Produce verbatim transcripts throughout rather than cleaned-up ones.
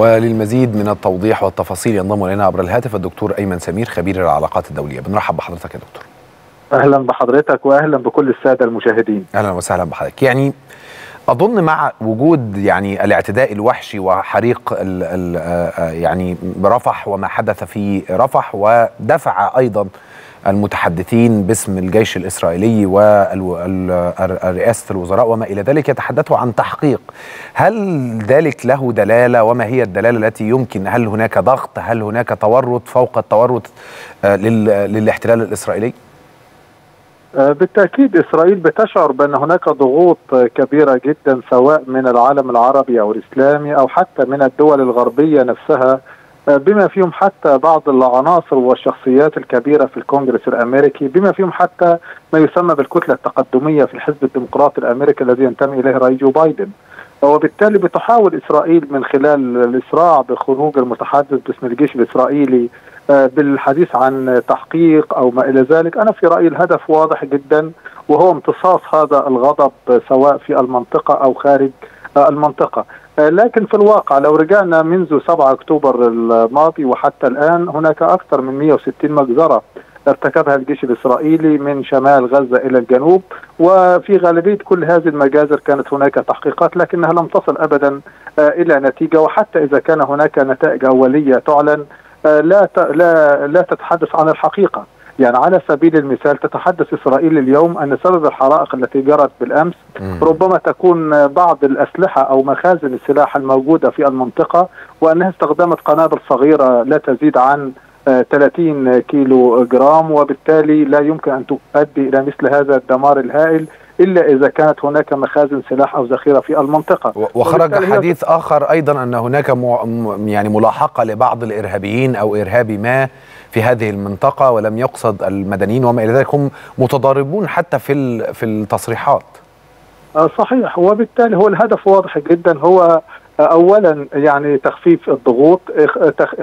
وللمزيد من التوضيح والتفاصيل ينضم الينا عبر الهاتف الدكتور أيمن سمير خبير العلاقات الدولية. بنرحب بحضرتك يا دكتور. أهلا بحضرتك وأهلا بكل السادة المشاهدين. أهلا وسهلا بحضرتك. يعني أظن مع وجود يعني الاعتداء الوحشي وحريق ال ال يعني برفح وما حدث في رفح، ودفع أيضا المتحدثين باسم الجيش الإسرائيلي ورئاسة الوزراء وما إلى ذلك يتحدثوا عن تحقيق، هل ذلك له دلالة؟ وما هي الدلالة التي يمكن؟ هل هناك ضغط؟ هل هناك تورط فوق التورط للاحتلال الإسرائيلي؟ بالتأكيد إسرائيل بتشعر بأن هناك ضغوط كبيرة جدا سواء من العالم العربي أو الإسلامي أو حتى من الدول الغربية نفسها، بما فيهم حتى بعض العناصر والشخصيات الكبيرة في الكونجرس الأمريكي، بما فيهم حتى ما يسمى بالكتلة التقدمية في الحزب الديمقراطي الأمريكي الذي ينتمي إليه رئيس جو بايدن. وبالتالي بتحاول إسرائيل من خلال الإسراع بخروج المتحدث باسم الجيش الإسرائيلي بالحديث عن تحقيق أو ما إلى ذلك. أنا في رأيي الهدف واضح جدا وهو امتصاص هذا الغضب سواء في المنطقة أو خارج المنطقة. لكن في الواقع لو رجعنا منذ سبعة أكتوبر الماضي وحتى الآن، هناك أكثر من مئة وستين مجزرة ارتكبها الجيش الإسرائيلي من شمال غزة إلى الجنوب، وفي غالبية كل هذه المجازر كانت هناك تحقيقات لكنها لم تصل أبدا إلى نتيجة. وحتى إذا كان هناك نتائج أولية تعلن لا لا لا تتحدث عن الحقيقة. يعني على سبيل المثال تتحدث إسرائيل اليوم أن سبب الحرائق التي جرت بالأمس ربما تكون بعض الأسلحة أو مخازن السلاح الموجودة في المنطقة، وأنها استخدمت قنابل صغيرة لا تزيد عن ثلاثين كيلو جرام، وبالتالي لا يمكن أن تؤدي إلى مثل هذا الدمار الهائل إلا إذا كانت هناك مخازن سلاح أو ذخيرة في المنطقة. وخرج حديث آخر أيضا أن هناك يعني ملاحقة لبعض الإرهابيين أو إرهابي ما في هذه المنطقة، ولم يقصد المدنيين وما إلى ذلك. هم متضاربون حتى في في التصريحات. صحيح، وبالتالي هو الهدف واضح جدا، هو أولا يعني تخفيف الضغوط،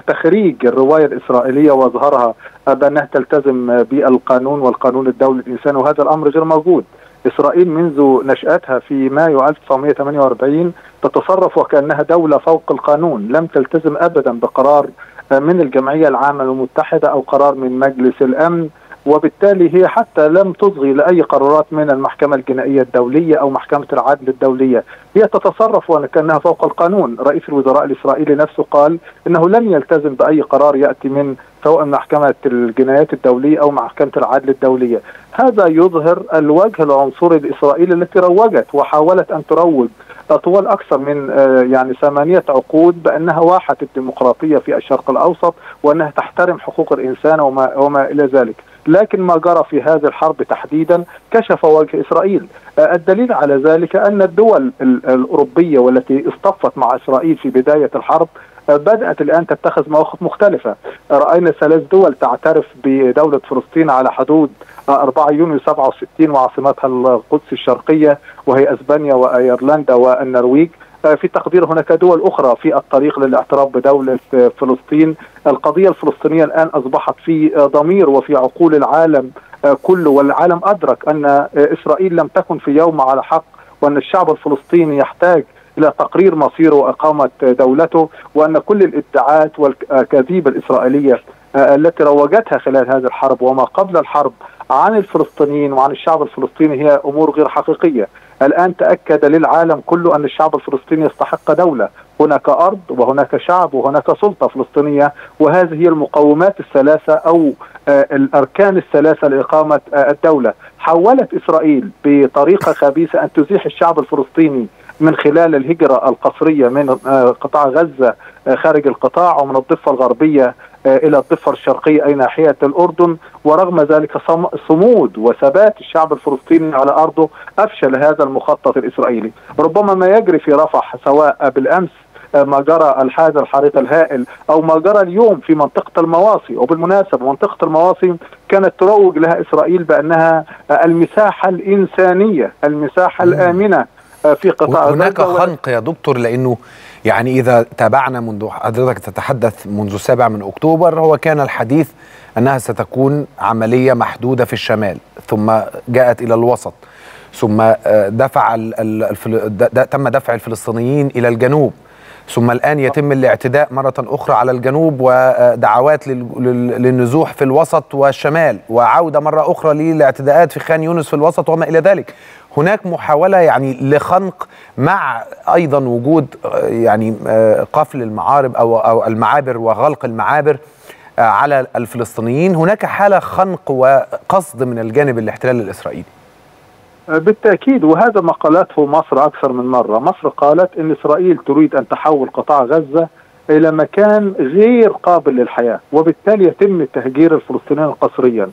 تخريج الرواية الإسرائيلية وإظهارها بأنها تلتزم بالقانون والقانون الدولي الإنساني، وهذا الأمر غير موجود. إسرائيل منذ نشأتها في مايو ألف وتسعمئة وثمانية وأربعين تتصرف وكأنها دولة فوق القانون، لم تلتزم أبدا بقرار من الجمعية العامة للمتحدة أو قرار من مجلس الأمن، وبالتالي هي حتى لم تصغي لأي قرارات من المحكمة الجنائية الدولية أو محكمة العدل الدولية. هي تتصرف وكأنها فوق القانون. رئيس الوزراء الإسرائيلي نفسه قال إنه لن يلتزم بأي قرار يأتي من سواء محكمة الجنايات الدولية أو محكمة العدل الدولية. هذا يظهر الوجه العنصري الإسرائيلي التي روجت وحاولت أن تروج طوال أكثر من يعني ثمانية عقود بأنها واحة الديمقراطية في الشرق الأوسط وأنها تحترم حقوق الإنسان وما, وما إلى ذلك. لكن ما جرى في هذه الحرب تحديدا كشف وجه إسرائيل. الدليل على ذلك أن الدول الأوروبية والتي اصطفت مع إسرائيل في بداية الحرب بدأت الآن تتخذ مواقف مختلفة. رأينا ثلاث دول تعترف بدولة فلسطين على حدود أربعة يونيو سبعة وستين وعاصمتها القدس الشرقية، وهي أسبانيا وأيرلندا والنرويج. في تقدير هناك دول أخرى في الطريق للاعتراف بدولة فلسطين. القضية الفلسطينية الآن أصبحت في ضمير وفي عقول العالم كله، والعالم أدرك أن إسرائيل لم تكن في يوم على حق، وأن الشعب الفلسطيني يحتاج إلى تقرير مصيره وإقامة دولته، وأن كل الادعاءات والأكاذيب الإسرائيلية التي روجتها خلال هذه الحرب وما قبل الحرب عن الفلسطينيين وعن الشعب الفلسطيني هي أمور غير حقيقية. الآن تأكد للعالم كله أن الشعب الفلسطيني يستحق دولة، هناك أرض وهناك شعب وهناك سلطة فلسطينية، وهذه هي المقومات الثلاثة أو الأركان الثلاثة لإقامة الدولة. حاولت إسرائيل بطريقة خبيثة أن تزيح الشعب الفلسطيني من خلال الهجرة القسرية من قطاع غزة خارج القطاع ومن الضفة الغربية إلى الضفة الشرقية أي ناحية الأردن، ورغم ذلك صمود وثبات الشعب الفلسطيني على أرضه أفشل هذا المخطط الإسرائيلي. ربما ما يجري في رفح سواء بالأمس ما جرى هذا الحريق الهائل أو ما جرى اليوم في منطقة المواصي. وبالمناسبة منطقة المواصي كانت تروج لها إسرائيل بأنها المساحة الإنسانية، المساحة الآمنة في قطاع. هناك خنق يا دكتور، لأنه يعني إذا تابعنا منذ حضرتك تتحدث منذ السابع من أكتوبر، هو كان الحديث أنها ستكون عملية محدودة في الشمال، ثم جاءت إلى الوسط، ثم دفع تم دفع الفلسطينيين إلى الجنوب، ثم الآن يتم الاعتداء مرة أخرى على الجنوب ودعوات للنزوح في الوسط والشمال وعودة مرة أخرى للاعتداءات في خان يونس في الوسط وما إلى ذلك. هناك محاولة يعني لخنق مع أيضا وجود يعني قفل المعابر أو المعابر وغلق المعابر على الفلسطينيين. هناك حالة خنق وقصد من الجانب الاحتلال الإسرائيلي بالتأكيد، وهذا ما قالته مصر أكثر من مرة. مصر قالت إن إسرائيل تريد أن تحول قطاع غزة إلى مكان غير قابل للحياة، وبالتالي يتم تهجير الفلسطينيين قسريا.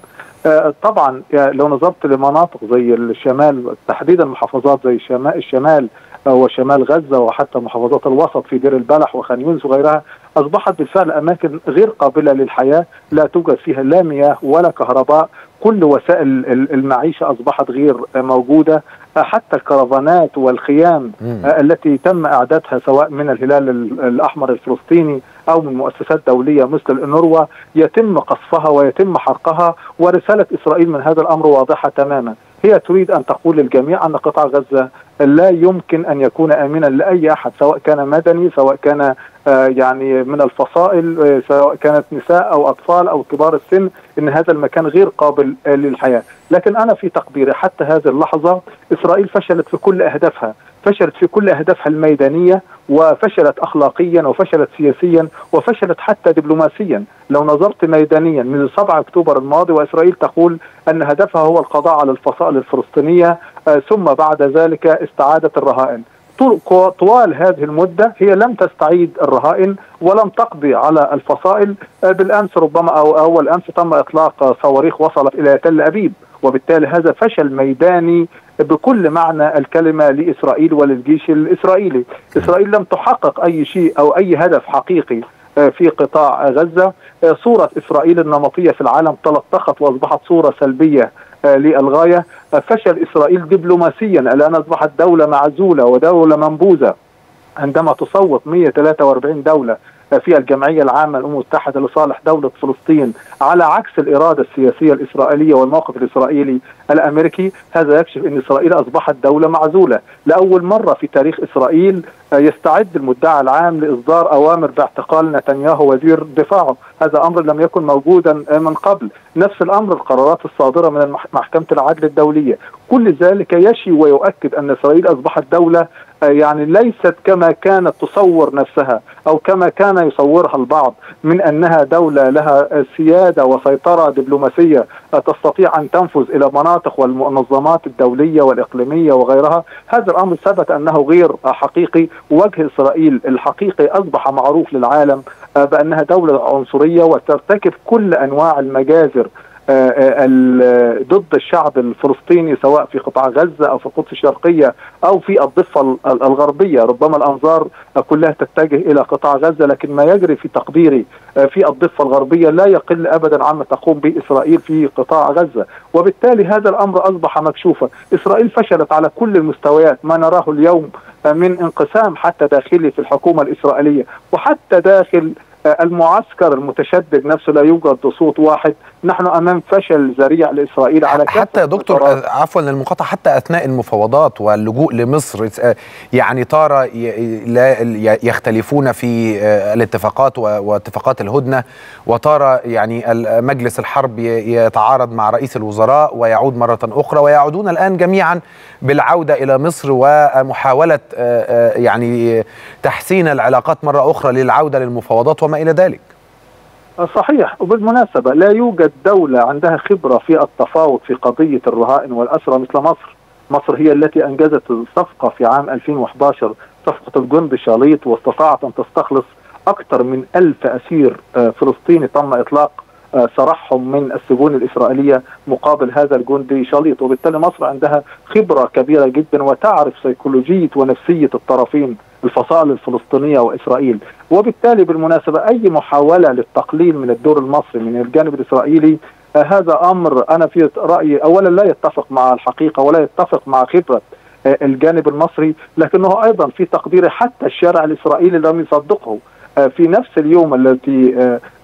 طبعا لو نظرت لمناطق زي الشمال تحديدا، محافظات زي الشمال وشمال غزة وحتى محافظات الوسط في دير البلح وخان يونس وغيرها، أصبحت بالفعل أماكن غير قابلة للحياة، لا توجد فيها لا مياه ولا كهرباء، كل وسائل المعيشة أصبحت غير موجودة، حتى الكرفانات والخيام التي تم إعدادها سواء من الهلال الأحمر الفلسطيني أو من مؤسسات دولية مثل الأونروا يتم قصفها ويتم حرقها. ورسالة إسرائيل من هذا الأمر واضحة تماما، هي تريد أن تقول للجميع أن قطاع غزة لا يمكن أن يكون آمنا لأي أحد، سواء كان مدني، سواء كان يعني من الفصائل، سواء كانت نساء أو أطفال أو كبار السن، إن هذا المكان غير قابل للحياة. لكن أنا في تقديري حتى هذه اللحظة إسرائيل فشلت في كل أهدافها، فشلت في كل أهدافها الميدانية، وفشلت أخلاقيا، وفشلت سياسيا، وفشلت حتى دبلوماسيا. لو نظرت ميدانيا من سبعة أكتوبر الماضي وإسرائيل تقول أن هدفها هو القضاء على الفصائل الفلسطينية ثم بعد ذلك استعادة الرهائن، طوال هذه المدة هي لم تستعيد الرهائن ولم تقضي على الفصائل. بالأمس ربما أو أول أمس تم إطلاق صواريخ وصلت إلى تل أبيب، وبالتالي هذا فشل ميداني بكل معنى الكلمة لإسرائيل وللجيش الإسرائيلي. إسرائيل لم تحقق أي شيء أو أي هدف حقيقي في قطاع غزة. صورة إسرائيل النمطية في العالم تلطخت وأصبحت صورة سلبية للغاية. فشل إسرائيل دبلوماسيا، الآن أصبحت دولة معزولة ودولة منبوذة عندما تصوت مئة وثلاثة وأربعين دولة في الجمعية العامة للأمم المتحدة لصالح دولة فلسطين، على عكس الإرادة السياسية الإسرائيلية والموقف الإسرائيلي الأمريكي. هذا يكشف أن إسرائيل أصبحت دولة معزولة. لأول مرة في تاريخ إسرائيل يستعد المدعي العام لإصدار أوامر باعتقال نتنياهو وزير دفاعه، هذا أمر لم يكن موجودا من قبل. نفس الأمر القرارات الصادرة من محكمة العدل الدولية، كل ذلك يشي ويؤكد أن إسرائيل أصبحت دولة يعني ليست كما كانت تصور نفسها أو كما كان يصورها البعض، من أنها دولة لها سيادة وسيطرة دبلوماسية تستطيع أن تنفذ إلى مناطق والمنظمات الدولية والإقليمية وغيرها. هذا الأمر ثبت أنه غير حقيقي. وجه إسرائيل الحقيقي أصبح معروف للعالم بأنها دولة عنصرية وترتكب كل أنواع المجازر ضد الشعب الفلسطيني، سواء في قطاع غزة أو في القدس الشرقية أو في الضفة الغربية. ربما الأنظار كلها تتجه إلى قطاع غزة، لكن ما يجري في تقديري في الضفة الغربية لا يقل أبدا عما تقوم به إسرائيل في قطاع غزة. وبالتالي هذا الأمر أصبح مكشوفا. إسرائيل فشلت على كل المستويات. ما نراه اليوم من انقسام حتى داخلي في الحكومة الإسرائيلية وحتى داخل المعسكر المتشدد نفسه لا يوجد صوت واحد. نحن امام فشل ذريع لاسرائيل على كافة. حتى يا دكتور عفوا للمقاطعه، حتى اثناء المفاوضات واللجوء لمصر، يعني تارة لا يختلفون في الاتفاقات واتفاقات الهدنه، وتارة يعني مجلس الحرب يتعارض مع رئيس الوزراء ويعود مره اخرى، ويعودون الان جميعا بالعوده الى مصر ومحاوله يعني تحسين العلاقات مره اخرى للعوده للمفاوضات وما إلى ذلك. صحيح. وبالمناسبة لا يوجد دولة عندها خبرة في التفاوض في قضية الرهائن والأسرى مثل مصر. مصر هي التي أنجزت الصفقة في عام ألفين وأحد عشر، صفقة الجندي شاليط، واستطاعت أن تستخلص أكثر من ألف أسير فلسطيني تم إطلاق سراحهم من السجون الإسرائيلية مقابل هذا الجندي شاليط. وبالتالي مصر عندها خبرة كبيرة جدا وتعرف سيكولوجية ونفسية الطرفين، الفصائل الفلسطينية وإسرائيل. وبالتالي بالمناسبة أي محاولة للتقليل من الدور المصري من الجانب الإسرائيلي هذا أمر أنا في رأيي أولا لا يتفق مع الحقيقة ولا يتفق مع خبرة الجانب المصري، لكنه أيضا في تقديري حتى الشارع الإسرائيلي لم يصدقه. في نفس اليوم التي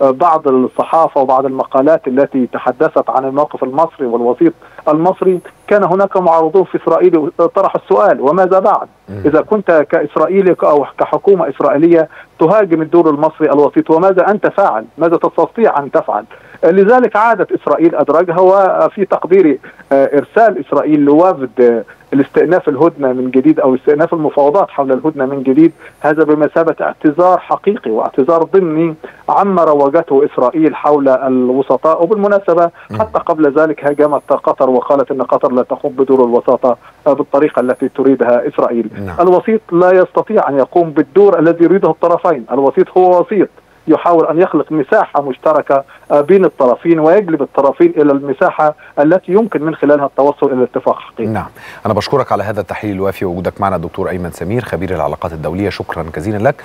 بعض الصحافة وبعض المقالات التي تحدثت عن الموقف المصري والوسيط المصري، كان هناك معارضون في إسرائيل طرحوا السؤال: وماذا بعد؟ إذا كنت كإسرائيلي أو كحكومة إسرائيلية تهاجم الدور المصري الوسيط، وماذا أنت فاعل؟ ماذا تستطيع أن تفعل؟ لذلك عادت إسرائيل أدرجها، وفي تقديري إرسال إسرائيل لوفد الاستئناف الهدنة من جديد أو استئناف المفاوضات حول الهدنة من جديد، هذا بمثابة اعتذار حقيقي واعتذار ضمني عما روجته إسرائيل حول الوسطاء. وبالمناسبة حتى قبل ذلك هاجمت قطر وقالت أن قطر لا تقوم بدور الوساطة بالطريقة التي تريدها إسرائيل. الوسيط لا يستطيع أن يقوم بالدور الذي يريده الطرفين، الوسيط هو وسيط يحاول أن يخلق مساحة مشتركة بين الطرفين ويجلب الطرفين إلى المساحة التي يمكن من خلالها التوصل إلى اتفاق حقيقي. نعم، أنا بشكرك على هذا التحليل الوافي ووجودك معنا دكتور أيمن سمير خبير العلاقات الدولية، شكرا جزيلا لك.